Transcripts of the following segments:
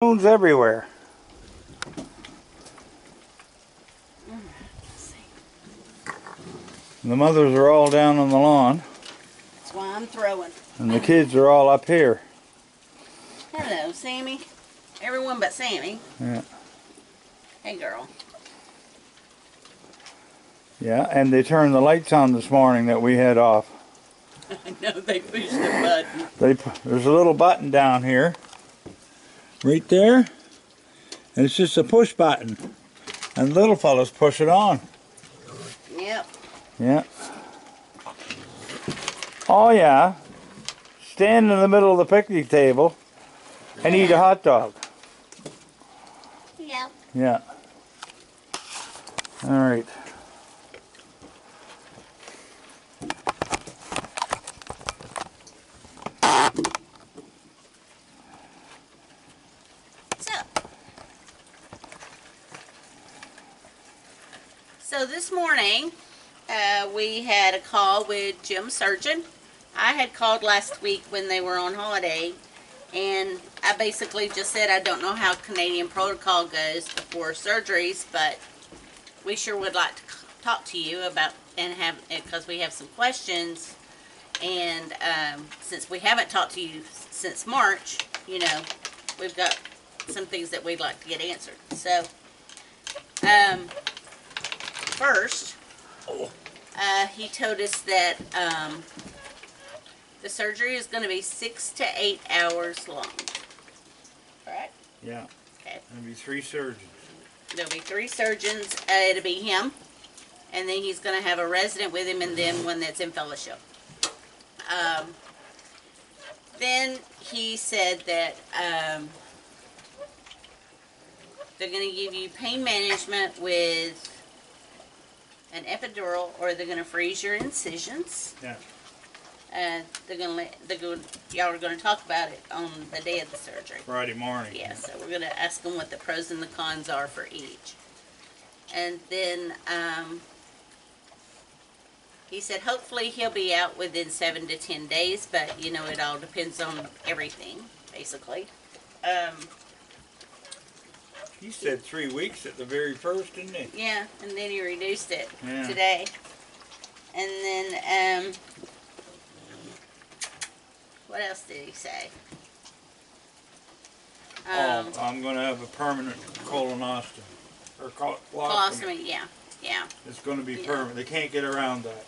Spoons everywhere. And the mothers are all down on the lawn. That's why I'm throwing. And the kids are all up here. Hello, Sammy. Everyone but Sammy. Yeah. Hey, girl. Yeah, and they turned the lights on this morning that we had off. I know, they pushed the button. There's a little button down here. Right there. And it's just a push button. And the little fellas push it on. Yep. Yep. Oh, yeah. Stand in the middle of the picnic table and eat a hot dog. Yeah. Yeah. All right. So this morning, we had a call with Jim Surgeon. I had called last week when they were on holiday, and I basically just said I don't know how Canadian protocol goes before surgeries, but we sure would like to talk to you about and have it because we have some questions. And since we haven't talked to you since March, you know, we've got some things that we'd like to get answered. So, first, he told us that the surgery is going to be 6 to 8 hours long. Right? Yeah. Okay. There'll be 3 surgeons. There'll be 3 surgeons. It'll be him, and then he's going to have a resident with him, and then one that's in fellowship. Then he said that they're going to give you pain management with an epidural, or they're going to freeze your incisions. Yeah. Y'all are going to talk about it on the day of the surgery. Friday morning. Yeah, so we're going to ask them what the pros and the cons are for each. And then he said hopefully he'll be out within 7 to 10 days, but you know it all depends on everything, basically. He said 3 weeks at the very first, didn't he? Yeah, and then he reduced it today. And then, what else did he say? I'm going to have a permanent colonoscopy. Or colostomy, yeah. Yeah. It's going to be permanent. They can't get around that.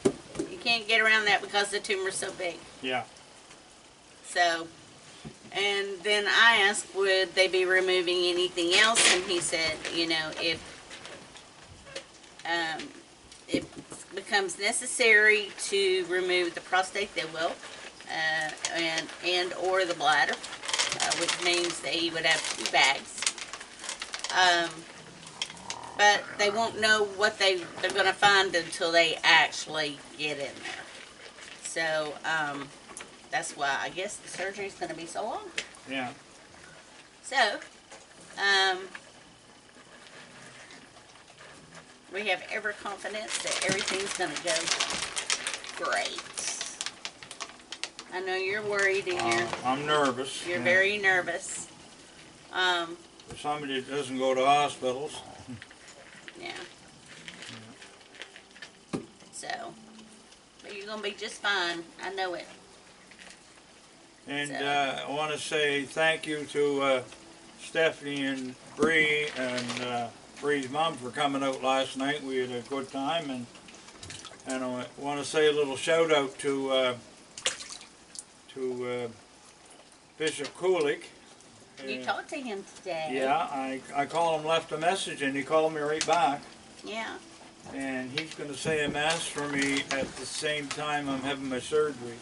You can't get around that because the tumor's so big. Yeah. So... And then I asked, would they be removing anything else? And he said, you know, if it becomes necessary to remove the prostate, they will, and or the bladder, which means that he would have 2 bags. But they won't know what they're going to find until they actually get in there. So, that's why I guess the surgery's going to be so long. Yeah. So, we have every confidence that everything's going to go great. I know you're worried and I'm nervous. You're very nervous. For somebody that doesn't go to hospitals. Yeah. So, but you're going to be just fine. I know it. And I want to say thank you to Stephanie and Bree and Bree's mom for coming out last night. We had a good time, and I want to say a little shout out to Bishop Kulik. You talked to him today. Yeah, I called him, left a message, and he called me right back. Yeah. And he's going to say a mass for me at the same time I'm having my surgery.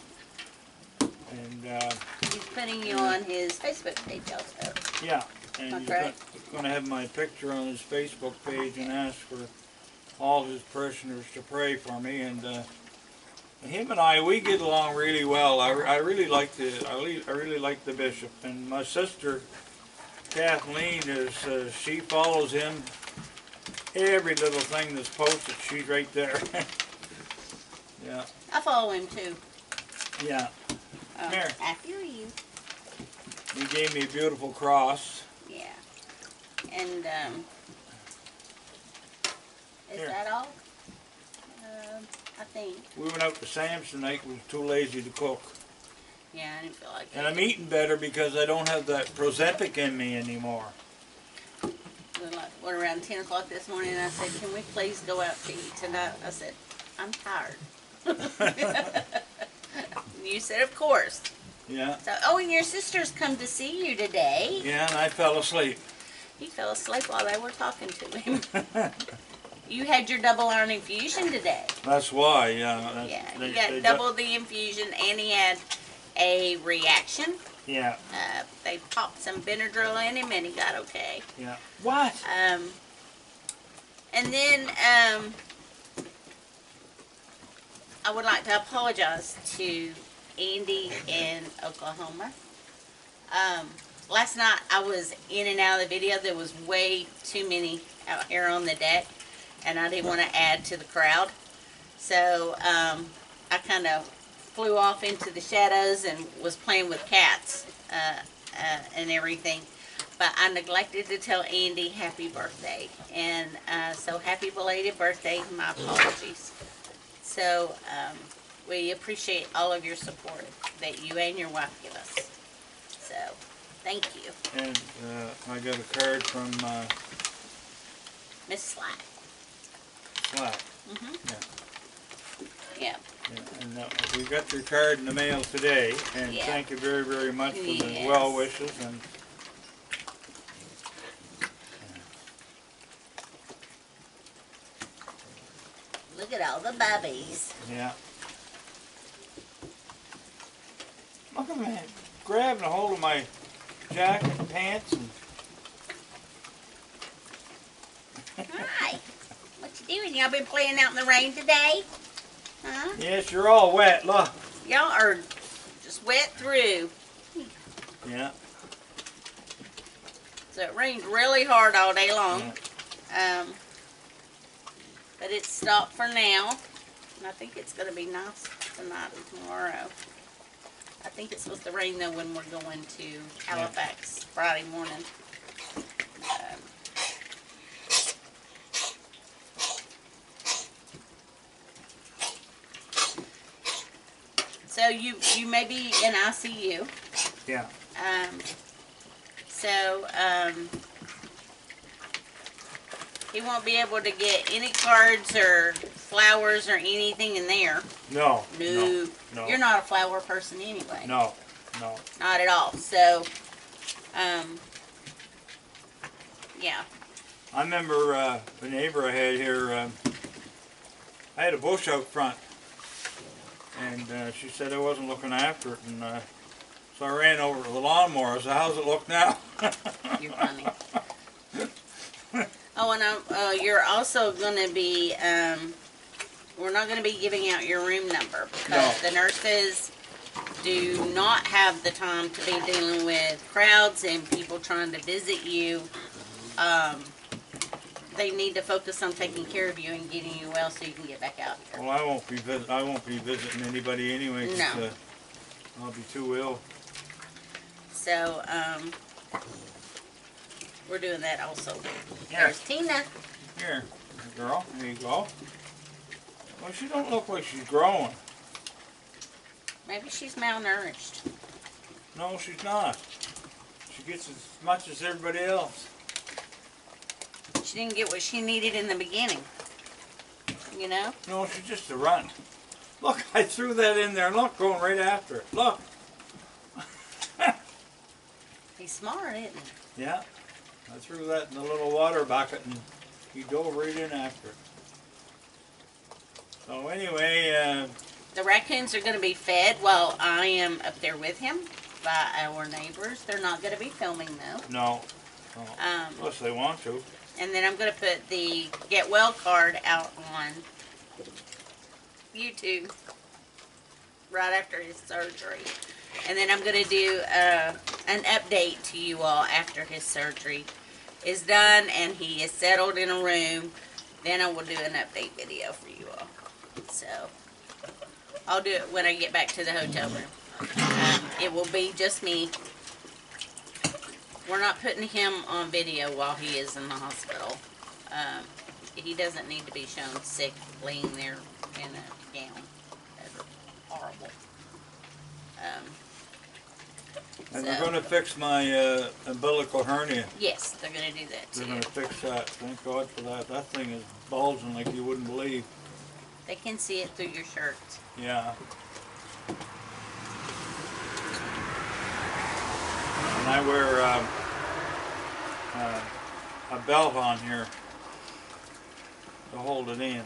And, he's putting you on his Facebook page also. Yeah, and he's going to have my picture on his Facebook page and ask for all his parishioners to pray for me. And him and I, we get along really well. I really like the bishop. And my sister Kathleen is she follows him. Every little thing that's posted, she's right there. Yeah. I follow him too. Yeah. Come here. I feel you. He gave me a beautiful cross. Yeah. And is that all? I think. We went out to Sam's tonight. We were too lazy to cook. Yeah, I didn't feel like it. And I'm eating better because I don't have that Prozac in me anymore. What, around 10 o'clock this morning, I said, can we please go out to eat tonight? I said, I'm tired. You said, of course. Yeah. So, oh, and your sister's come to see you today. Yeah, and I fell asleep. He fell asleep while they were talking to him. You had your double iron infusion today. That's why, yeah. That's, yeah, he got double the infusion, and he had a reaction. Yeah. They popped some Benadryl in him, and he got okay. Yeah. What? And then I would like to apologize to Andy in Oklahoma. Last night I was in and out of the video. There was way too many out here on the deck, and I didn't want to add to the crowd. So I kind of flew off into the shadows and was playing with cats and everything. But I neglected to tell Andy happy birthday. And so happy belated birthday. My apologies. So we appreciate all of your support that you and your wife give us. So thank you. And I got a card from Miss Slack. Slack. Mm-hmm. Yeah. Yeah. Yeah. And we got your card in the mail today, and yeah. Thank you very, very much for the well wishes. And look at all the bubbies. Yeah. Look at that. Grabbing a hold of my jacket and pants. And hi. What you doing? Y'all been playing out in the rain today? Huh? Yes, you're all wet. Look. Y'all are just wet through. Yeah. So it rained really hard all day long. Yeah. But it's stopped for now. And I think it's going to be nice tonight and tomorrow. I think it's supposed to rain, though, when we're going to Halifax Friday morning. So you may be in ICU. Yeah. He won't be able to get any cards or flowers or anything in there. No. No. No. You're not a flower person anyway. No. No. Not at all. So, yeah. I remember the neighbor I had here, I had a bush out front. And she said I wasn't looking after it. And so I ran over to the lawnmower. I said, how's it look now? You're funny. Oh, and you're also going to be, we're not going to be giving out your room number because the nurses do not have the time to be dealing with crowds and people trying to visit you. They need to focus on taking care of you and getting you well so you can get back out here. Well, I won't be visiting anybody anyway because I'll be too ill. So, we're doing that also. Yeah. There's Tina. Here, girl. There you go. Well, she don't look like she's growing. Maybe she's malnourished. No, she's not. She gets as much as everybody else. She didn't get what she needed in the beginning. You know? No, she's just a runt. Look, I threw that in there. Look, going right after it. Look. He's smart, isn't he? Yeah. I threw that in the little water bucket and he dove right in after it. So anyway, the raccoons are going to be fed while I am up there with him by our neighbors. They're not going to be filming though. No. No. Unless they want to. And then I'm going to put the Get Well card out on YouTube right after his surgery. And then I'm going to do an update to you all after his surgery is done and he is settled in a room. Then I will do an update video for you all. So, I'll do it when I get back to the hotel room. It will be just me We're not putting him on video while he is in the hospital. He doesn't need to be shown sick, laying there in a gown. That's horrible. And they're going to fix my umbilical hernia. Yes, they're going to do that too. They're going to fix that. Thank God for that. That thing is bulging like you wouldn't believe. They can see it through your shirt. Yeah. And I wear a belt on here to hold it in.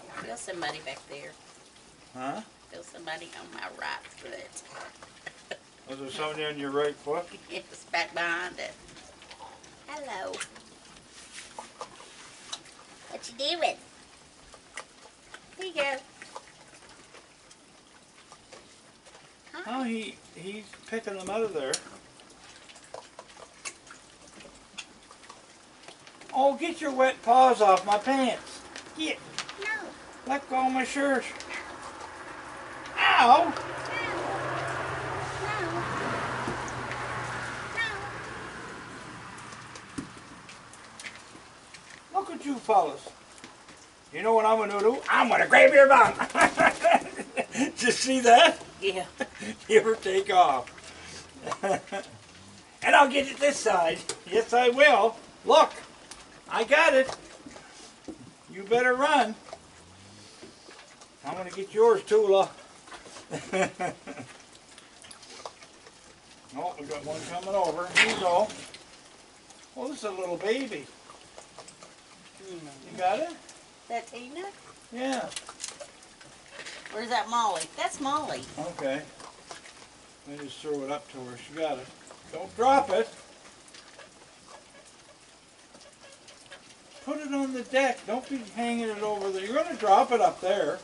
I feel somebody back there. Huh? I feel somebody on my right foot. Was there somebody on your right foot? Yes, back behind it. Hello. What you doing? Here you go. Huh? Oh, he's picking them out of there. Oh, get your wet paws off my pants. Get. No. Let go of my shirt. Ow! No. No. No. Look at you fellas. You know what I'm gonna do? I'm gonna grab your bum. Did you see that? Yeah. You ever take off. And I'll get it this side. Yes, I will. Look, I got it. You better run. I'm gonna get yours, Tula. Oh, we got one coming over. Here you go. Oh, this is a little baby. You got it? That's Tina? Yeah. Where's that Molly? That's Molly. Okay. Let me just throw it up to her. She got it. Don't drop it. Put it on the deck. Don't be hanging it over there. You're going to drop it up there.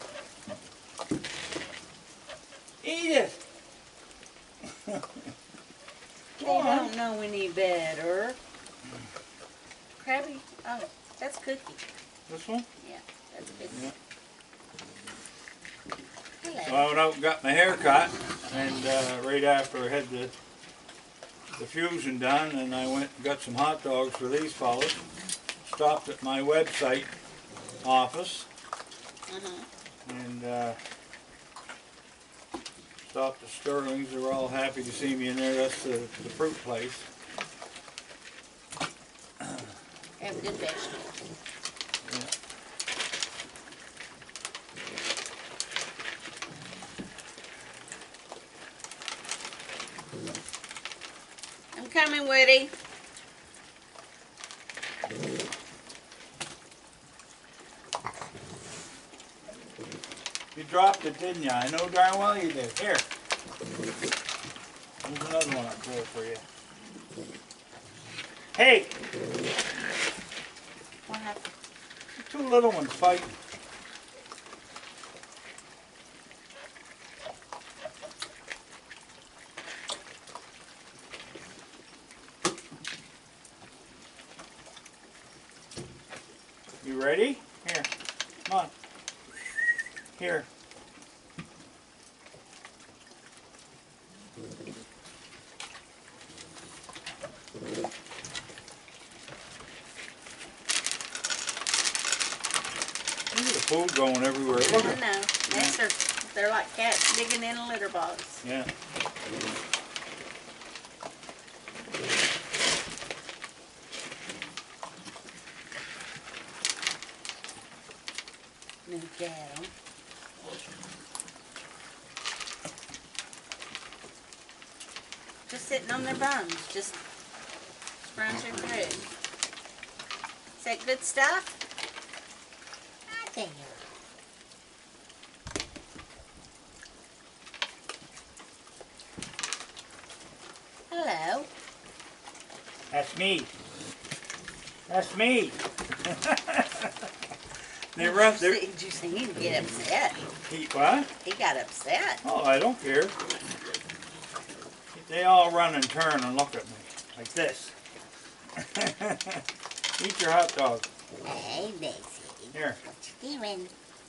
Eat it! They don't know any better. Krabby? Oh, that's Cookie. This one? Yeah, that's Cookie. Yeah. Hello. So I went out and got my hair cut, and right after I had the fusion done, and I went and got some hot dogs for these fellas. Stopped at my website office, and stopped at Sterling's. They were all happy to see me in there. That's the fruit place. They have good vegetables. Yeah. I'm coming, Woody. You dropped it, didn't you? I know darn well you did. Here. There's another one I pulled for you. Hey! What happened? The two little ones fighting. You ready? Here. Come on. Here. Food going everywhere. Look at they're like cats digging in a litter box. Yeah. New cattle. Just sitting on their bums, just scrunching through. Is that good stuff? There. Hello. That's me. That's me. They rough there. Did you see him get upset? He what? He got upset. Oh, I don't care. They all run and turn and look at me like this. Eat your hot dog. Hey, Bixie. Here. What you doing,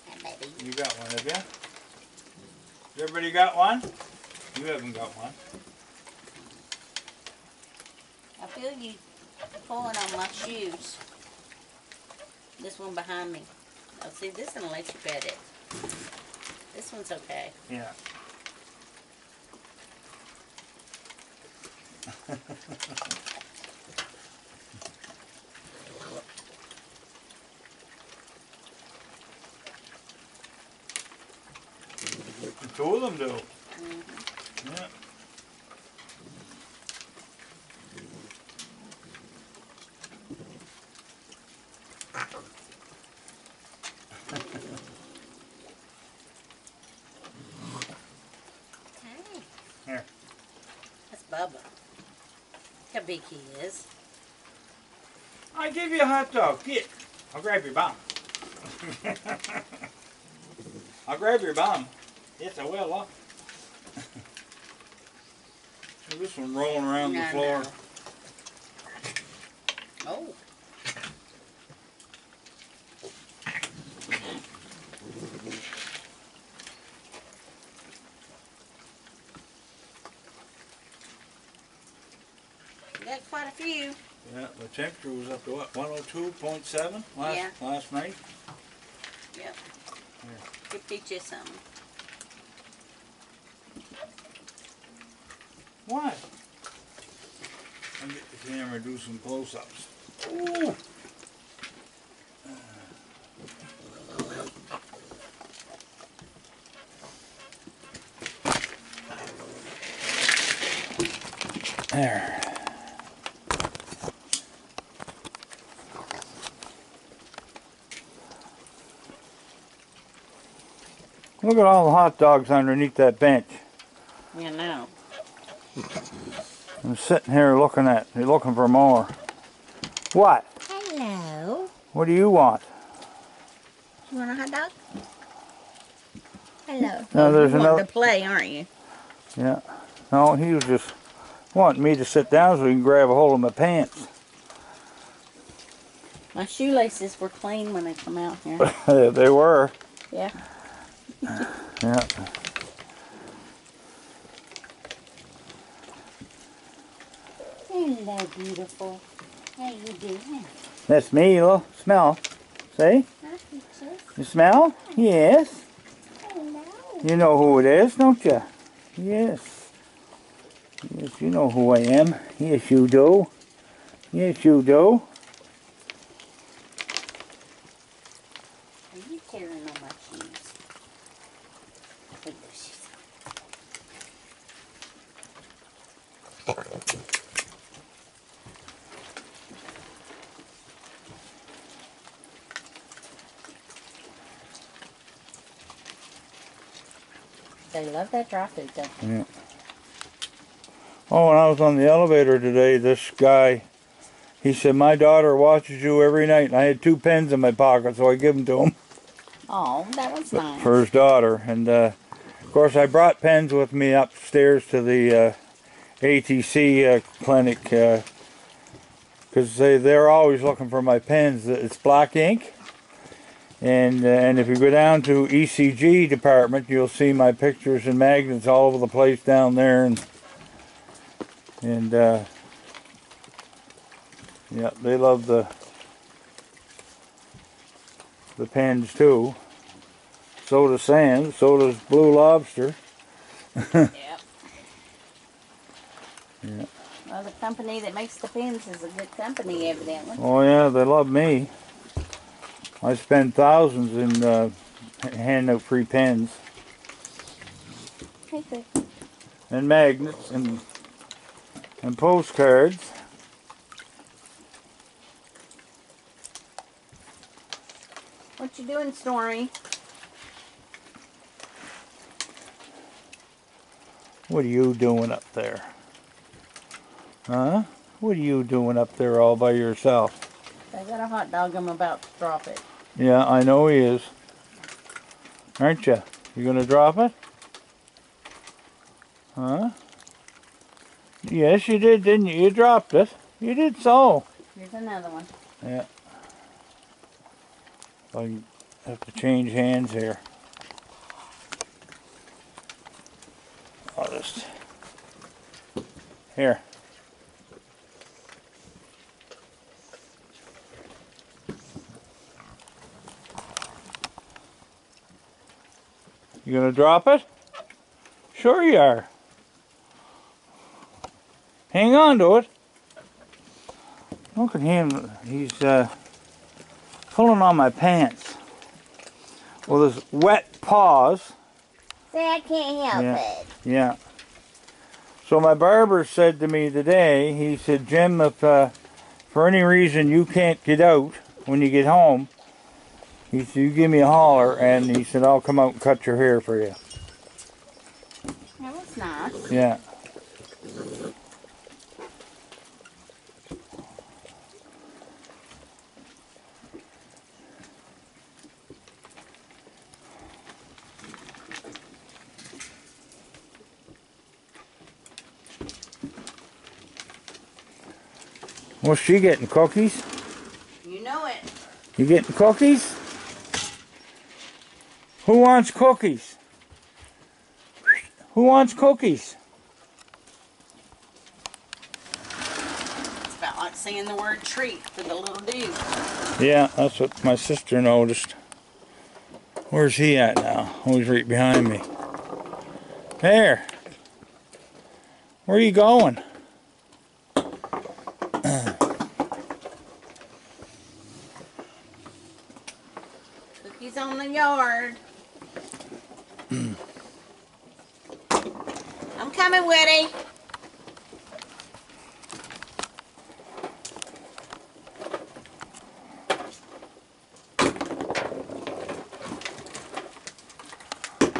my baby? You got one, have you? Everybody got one? You haven't got one. I feel you pulling on my shoes. This one behind me. Oh, see, this one lets you pet it. This one's okay. Yeah. You told them, though. Mm-hmm. Yeah. He is. I'll give you a hot dog. Get. I'll grab your bum. I'll grab your bum. Yes, I will. This one rolling around the floor. No. Oh. Quite a few. Yeah, the temperature was up to what, 102.7 last night? Yep. Yeah. Could teach you something. What? I'll get the camera and do some close ups. Ooh! There. Look at all the hot dogs underneath that bench. Yeah, no. I'm sitting here looking at. You're looking for more. What? Hello. What do you want? You want a hot dog? Hello. No, there's you want to play, aren't you? Yeah. No, he was just wanting me to sit down so he can grab a hold of my pants. My shoelaces were clean when they come out here. They were. Yeah. Yeah. Isn't that beautiful? How you doing? That's me, little smell. See? You smell? Yes. Hello. You know who it is, don't you? Yes. Yes, you know who I am. Yes, you do. Yes, you do. Are you carrying on my shoes? They love that dry food, don't they? Yeah. Oh, when I was on the elevator today, this guy, he said, my daughter watches you every night. And I had two pens in my pocket, so I give them to him. Oh, that was nice. For his daughter. And, of course, I brought pens with me upstairs to the ATC clinic. Because they're always looking for my pens. It's black ink. And if you go down to ECG department, you'll see my pictures and magnets all over the place down there. And yeah, they love the pens too. So does Sam. So does Blue Lobster. Yep. Yeah. Well, the company that makes the pens is a good company, evidently. Oh yeah, they love me. I spend thousands in handing out free pens and magnets and postcards. What you doing, Snorri? What are you doing up there? Huh? What are you doing up there all by yourself? I got a hot dog. I'm about to drop it. Yeah, I know he is. Aren't you? You gonna drop it? Huh? Yes, you did, didn't you? You dropped it. You did so. Here's another one. Yeah. I have to change hands here. I'll just... Here. You gonna drop it? Sure you are. Hang on to it. Look at him. He's pulling on my pants with his wet paws. See, I can't help it. Yeah. So my barber said to me today, he said, Jim, if for any reason you can't get out when you get home, he said, you give me a holler, and he said, I'll come out and cut your hair for you. That was nice. Yeah. What's she getting, cookies? You know it. You getting cookies? Who wants cookies? Who wants cookies? It's about like saying the word treat for the little dude. Yeah, that's what my sister noticed. Where's he at now? Oh, he's right behind me. There. Where are you going? Cookies on the yard. I'm coming, Woody.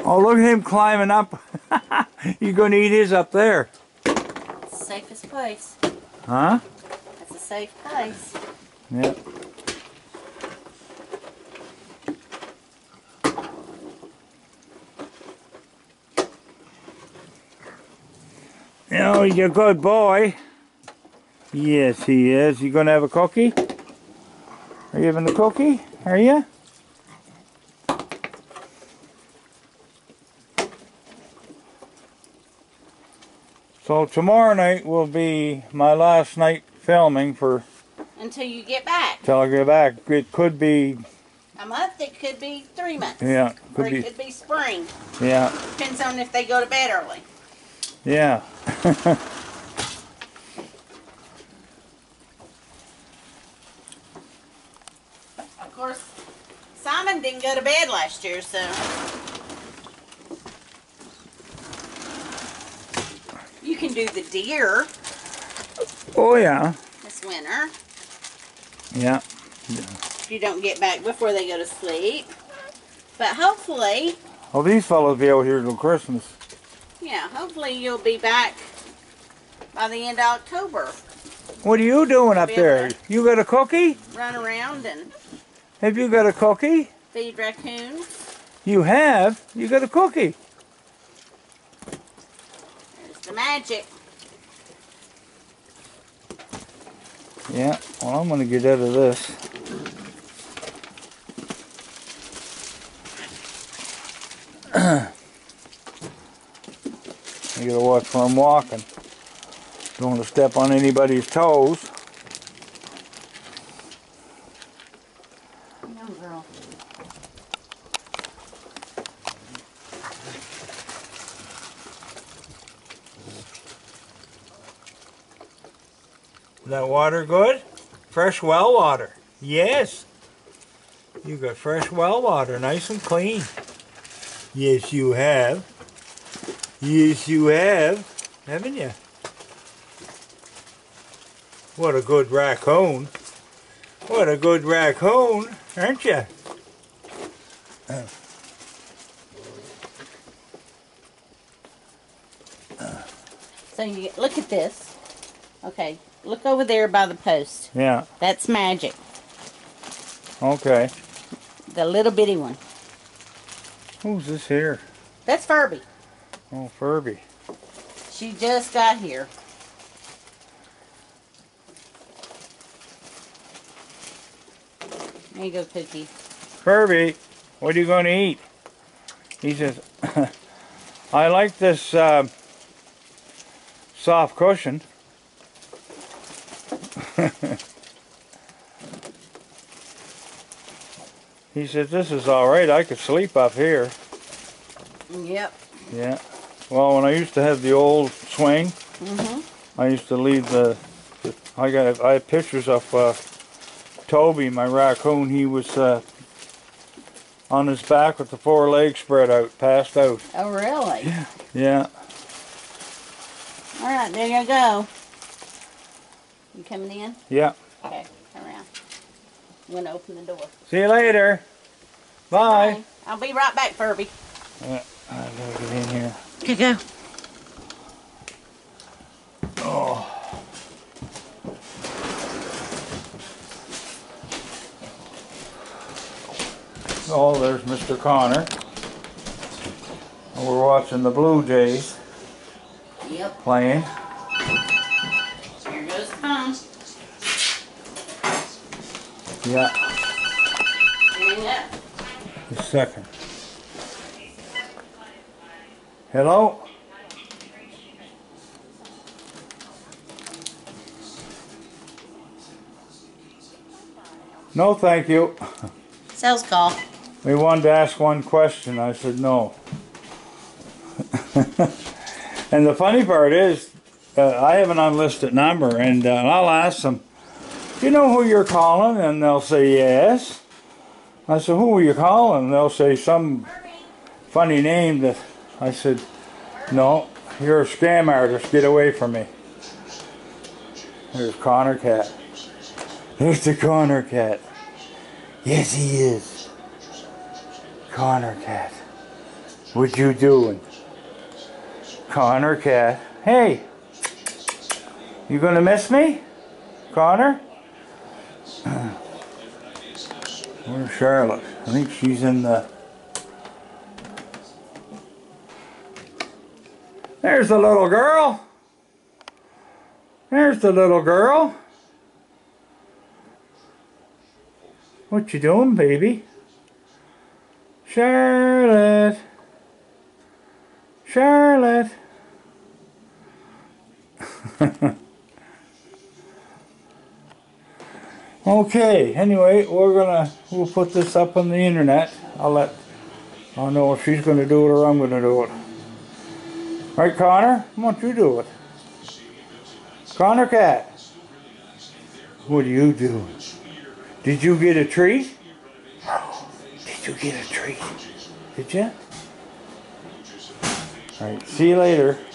Oh, look at him climbing up. You're going to eat his up there. It's the safest place. Huh? That's a safe place. Yep. You know, he's a good boy. Yes, he is. You gonna have a cookie? Are you having a cookie? Are you? So tomorrow night will be my last night filming for... Until you get back. Until I get back. It could be... a month, it could be 3 months. Yeah. Or it could be spring. Yeah. Depends on if they go to bed early. Yeah. Of course, Simon didn't go to bed last year, so... You can do the deer. Oh yeah. This winter. Yeah. If you don't get back before they go to sleep. But hopefully. Well, these fellows be out here till Christmas. Yeah, hopefully you'll be back by the end of October. What are you doing up there? You got a cookie? Run around and. Have you got a cookie? Feed raccoons. You have? You got a cookie? The magic. Yeah, well, I'm going to get out of this. You got to watch where I'm walking. Don't want to step on anybody's toes. No, girl. That water good? Fresh well water. Yes. You got fresh well water, nice and clean. Yes, you have. Yes, you have. Haven't you? What a good raccoon. What a good raccoon, aren't you? So you look at this. Okay. Look over there by the post. Yeah. That's magic. Okay. The little bitty one. Who's this here? That's Furby. Oh, Furby. She just got here. There you go, Cookie. Furby, what are you going to eat? He says, I like this soft cushion. He said, this is all right. I could sleep up here. Yep. Yeah. Well, when I used to have the old swing, I used to leave the I have pictures of Toby, my raccoon. He was on his back with the four legs spread out, passed out. Oh, really? Yeah. Yeah. All right, there you go. You coming in? Yeah. Okay, turn around. I'm going to open the door. See you later. Bye. Bye. I'll be right back, Furby. I gotta get in here. Okay, go. Oh. Oh, there's Mr. Connor. We're watching the Blue Jays. Yep. Playing. Here goes the phone. Yeah. Hang up. Just a second. Hello? No, thank you. Sales call. We wanted to ask one question. I said no. And the funny part is, I have an unlisted number, and I'll ask them, do you know who you're calling? And they'll say yes. I said, who are you calling? And they'll say some funny name that... I said, no, you're a scam artist. Get away from me. There's Connor Cat. There's the Connor Cat. Yes, he is. Connor Cat. What you doing? Connor Cat. Hey, you gonna miss me, Connor? Where's Charlotte? I think she's in the... There's the little girl. There's the little girl. What you doing, baby? Charlotte. Charlotte. Okay, anyway, we'll put this up on the internet. I'll know if she's gonna do it or I'm gonna do it. Right, Connor? Why don't you do it? Connor Cat, what are you doing? Did you get a treat? Did you get a treat? Did you? All right, see you later.